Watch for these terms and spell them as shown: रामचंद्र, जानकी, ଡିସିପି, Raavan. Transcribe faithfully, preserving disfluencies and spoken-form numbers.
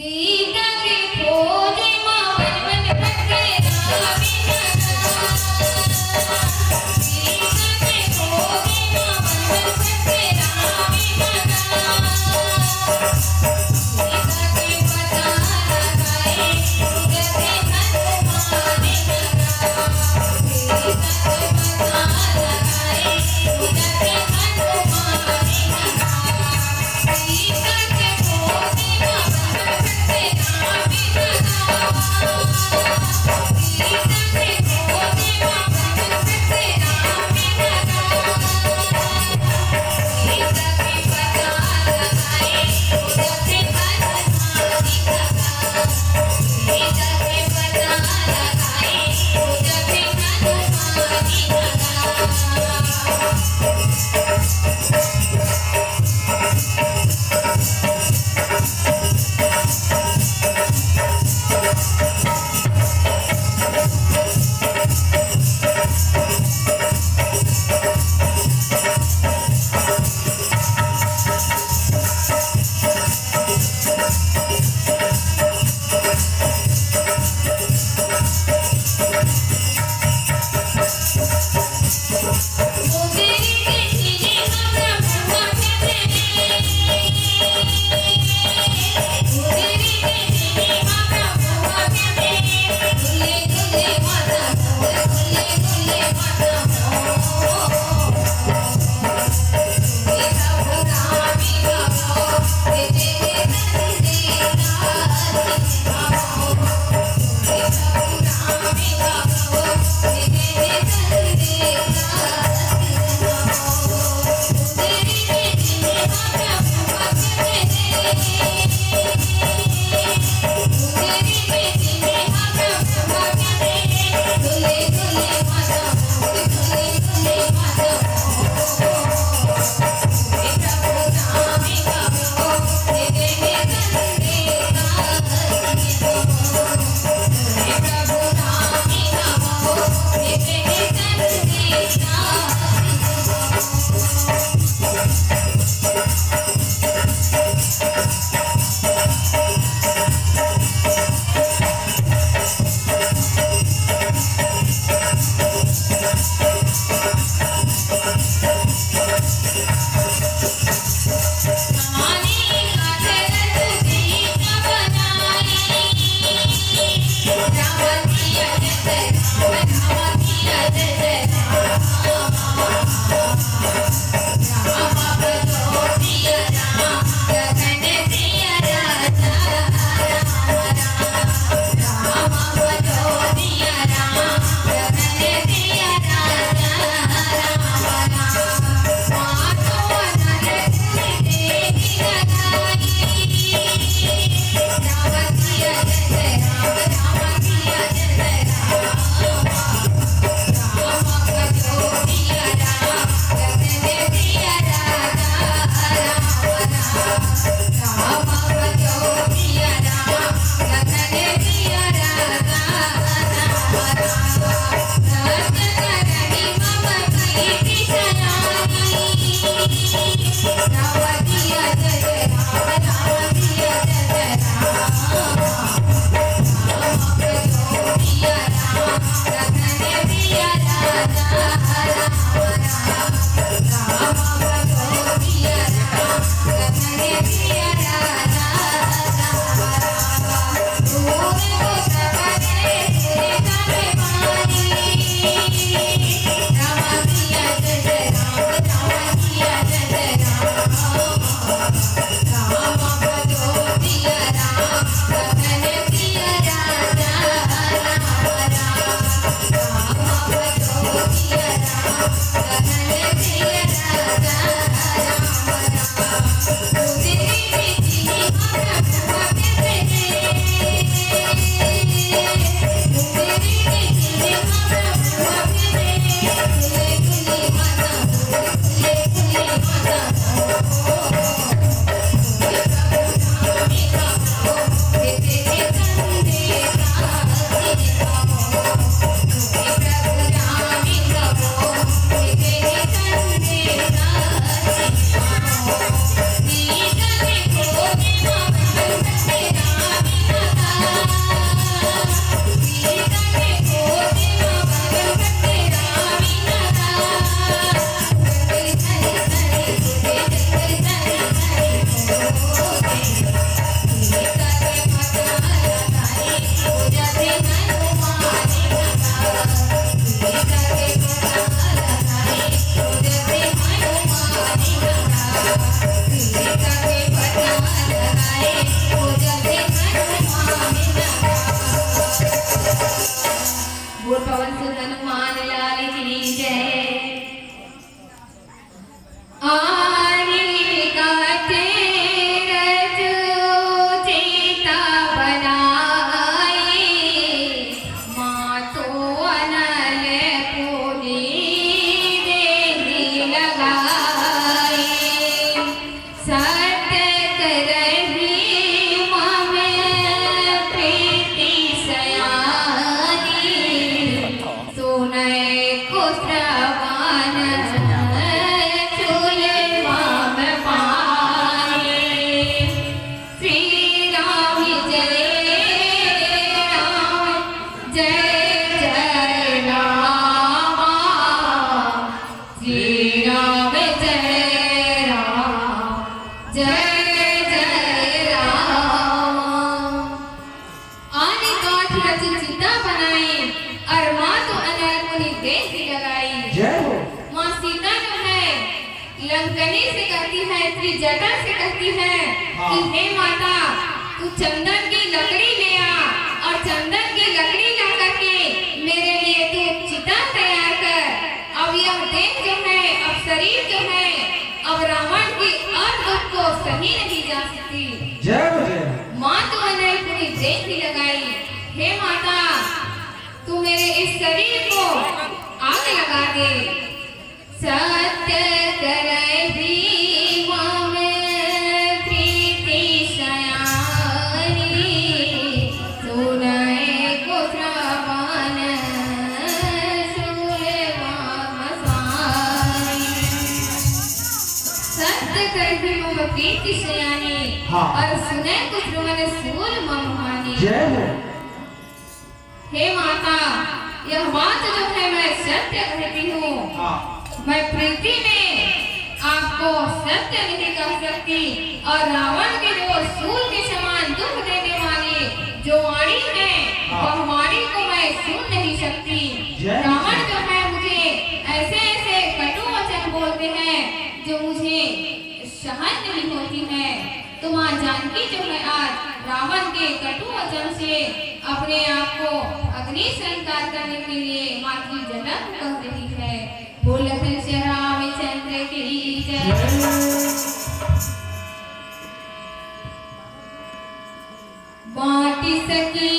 Hey! ऐसी जगह से कहती है कि हे माता, तू चंदन की लकड़ी ले आ और चंदन की लकड़ी ला करके मेरे लिए तू चिता तैयार कर। अब यह देख जो है, अब शरीर जो है, अब रावण की अर्थ को सही नहीं जा सकती। माँ तो मैंने पूरी जेल भी लगाई। हे माता, तू मेरे इस शरीर को आग लगा दे। सत्य करहि मम प्रीति सयानी, सुनय कुछ रावण सुरवाम सारी। सत्य करहि मम प्रीति सयानी और सुनय कुछ रावण सुरवाम हानि। हे माता, यह बात जो है मैं सत्य कहती हूँ। मैं प्रीति में आपको सत्य नहीं कह सकती। और रावण के जो सूल के समान दुख देने वाली जो वाणी है, वह वाणी को मैं सुन नहीं सकती। रावण जो है मुझे ऐसे ऐसे कटु वचन बोलते हैं जो मुझे सहन नहीं होती है। तो माँ जानकी जो है आज रावण के कटु वचन से अपने आप को अग्नि संस्कार करने के लिए मातृ जनक कह रही है। बोल श्री रामचंद्र की जय। बाटी सकी